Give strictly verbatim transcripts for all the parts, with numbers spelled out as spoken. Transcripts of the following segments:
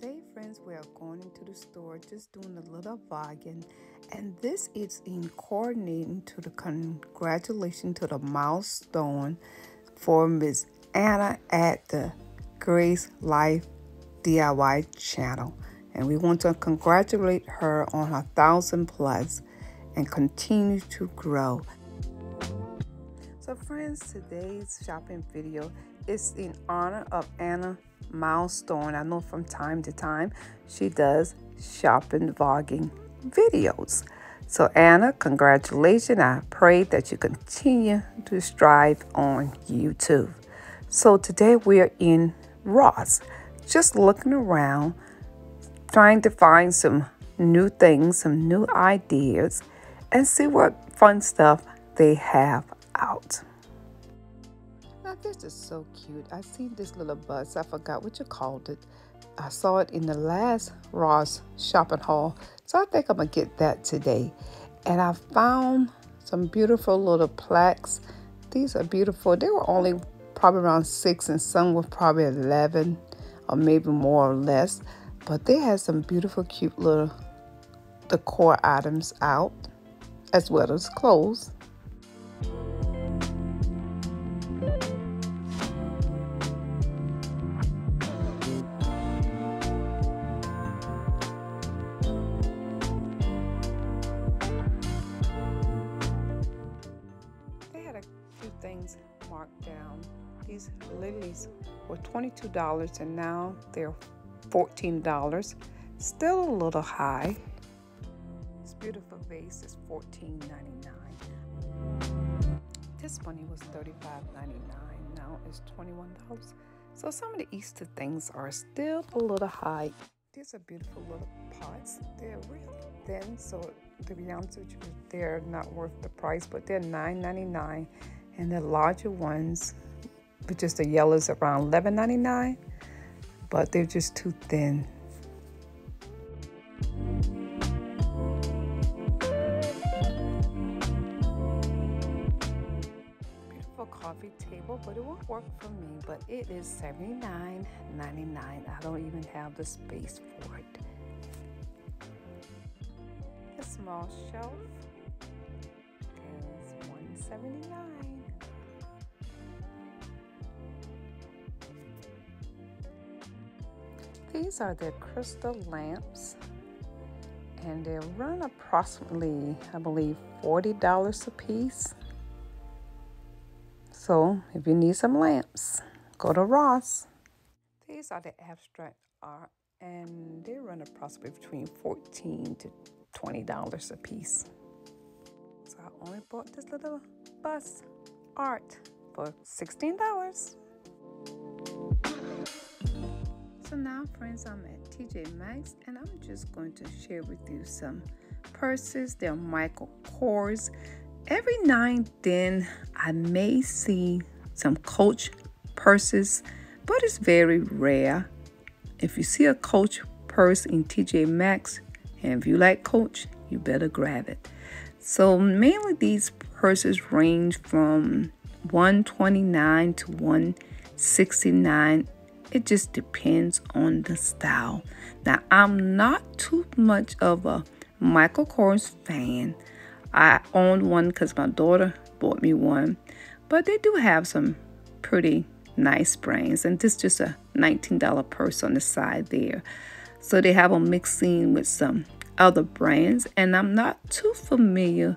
Today, friends, we are going into the store, just doing a little vlogging, and this is in coordinating to the congratulations to the milestone for Miss Anna at the Grace Life D I Y channel, and we want to congratulate her on her thousand plus and continue to grow. So friends, today's shopping video is in honor of Anna milestone. I know from time to time she does shopping vlogging videos. So Anna, congratulations. I pray that you continue to strive on YouTube. So today we are in Ross, just looking around, trying to find some new things, some new ideas, and see what fun stuff they have out. Now this is so cute. I seen this little bus. I forgot what you called it. I saw it in the last Ross shopping haul, so I think I'm gonna get that today. And I found some beautiful little plaques. These are beautiful. They were only probably around six, and some were probably eleven or maybe more or less, but they had some beautiful cute little decor items out, as well as clothes. Things marked down. These lilies were twenty-two dollars and now they're fourteen dollars. Still a little high. This beautiful vase is fourteen ninety-nine. This one was thirty-five ninety-nine. Now it's twenty-one dollars. So some of the Easter things are still a little high. These are beautiful little pots. They're real thin, so to be honest with you, they're not worth the price, but they're nine ninety-nine. And the larger ones, which is the yellows, around eleven ninety-nine, but they're just too thin. Beautiful coffee table, but it won't work for me, but it is seventy-nine ninety-nine. I don't even have the space for it. A small shelf is one seventy-nine. These are their crystal lamps, and they run approximately, I believe, forty dollars a piece. So if you need some lamps, go to Ross. These are the abstract art, and they run approximately between fourteen to twenty dollars a piece. So I only bought this little bus art for sixteen dollars. So now, friends, I'm at T J Maxx, and I'm just going to share with you some purses. They're Michael Kors. Every now and then, I may see some Coach purses, but it's very rare. If you see a Coach purse in T J Maxx, and if you like Coach, you better grab it. So mainly these purses range from one twenty-nine to one sixty-nine. It just depends on the style. Now, I'm not too much of a Michael Kors fan. I owned one because my daughter bought me one. But they do have some pretty nice brands. And this is just a nineteen dollar purse on the side there. So they have a mixing with some other brands. And I'm not too familiar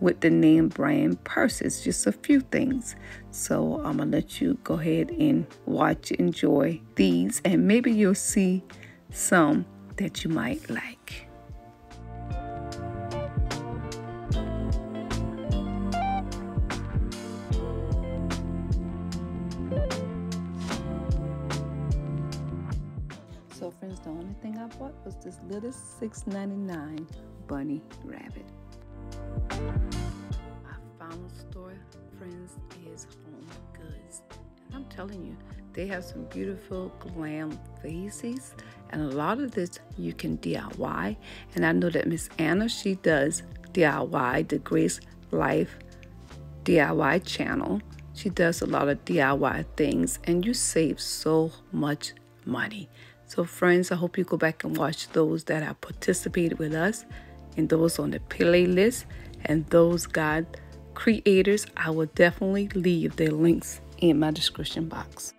with the name brand purses, just a few things. So I'm gonna let you go ahead and watch, enjoy these, and maybe you'll see some that you might like. So friends, the only thing I bought was this little six ninety-nine bunny rabbit. I found the store, friends, is Home Goods, and I'm telling you, they have some beautiful glam vases, and a lot of this you can D I Y. And I know that Miss Anna, she does D I Y, the Grace Life D I Y channel. She does a lot of D I Y things, and you save so much money. So friends, I hope you go back and watch those that have participated with us and those on the playlist and those God creators. I will definitely leave their links in my description box.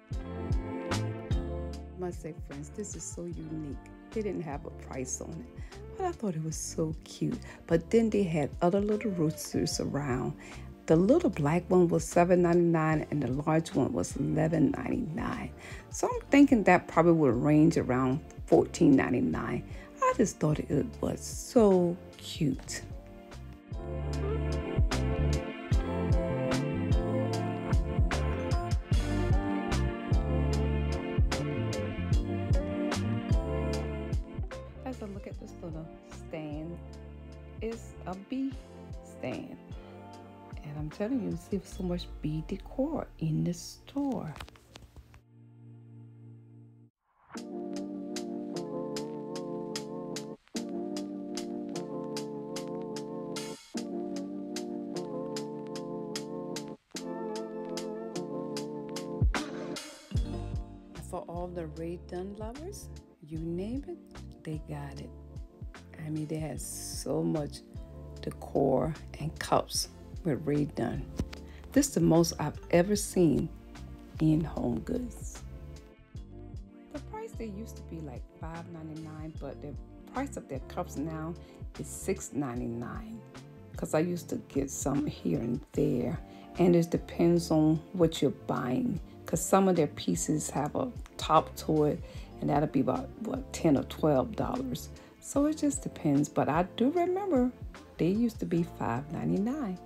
I must say, friends, this is so unique. They didn't have a price on it, but I thought it was so cute. But then they had other little roosters around. The little black one was seven ninety-nine and the large one was eleven ninety-nine. So I'm thinking that probably would range around fourteen ninety-nine. I just thought it was so cute. As I look at this little stand, it's a bee stand. And I'm telling you, see so much bee decor in this store. For all the Rae Dunn lovers, you name it, they got it. I mean, they had so much decor and cups with Rae Dunn. This is the most I've ever seen in Home Goods. The price, they used to be like five ninety-nine, but the price of their cups now is six ninety-nine. Because I used to get some here and there, and it depends on what you're buying. Because some of their pieces have a top to it, and that'll be about what, ten or twelve dollars. So it just depends. But I do remember they used to be five ninety-nine.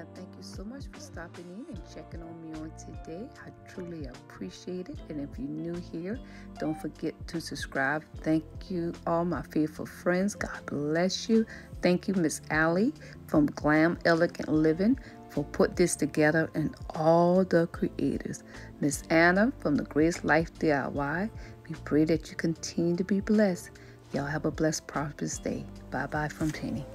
I thank you so much for stopping in and checking on me on today. I truly appreciate it. And if you're new here, don't forget to subscribe. Thank you, all my faithful friends. God bless you. Thank you, Miss Allie from Glam Elegant Living, for put this together, and all the creators. Miss Anna from the Grace Life D I Y. We pray that you continue to be blessed. Y'all have a blessed, prosperous day. Bye-bye from Tini.